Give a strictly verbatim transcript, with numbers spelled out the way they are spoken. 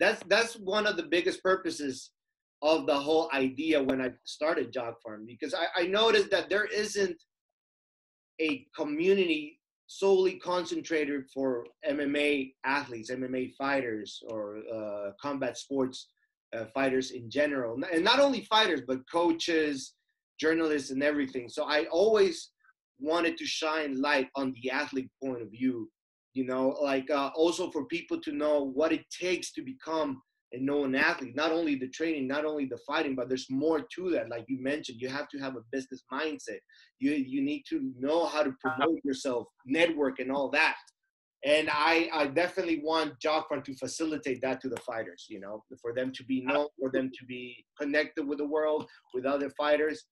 that's that's one of the biggest purposes of the whole idea when I started JockFarm, because I, I noticed that there isn't a community solely concentrated for M M A athletes, M M A fighters, or uh, combat sports uh, fighters in general. And not only fighters, but coaches, journalists, and everything. So I always wanted to shine light on the athlete point of view, you know, like uh, also for people to know what it takes to become and know an athlete, not only the training, not only the fighting, but there's more to that. Like you mentioned, you have to have a business mindset. You you need to know how to promote yourself, network, and all that. And I, I definitely want JockFarm to facilitate that to the fighters, you know, for them to be known, for them to be connected with the world, with other fighters,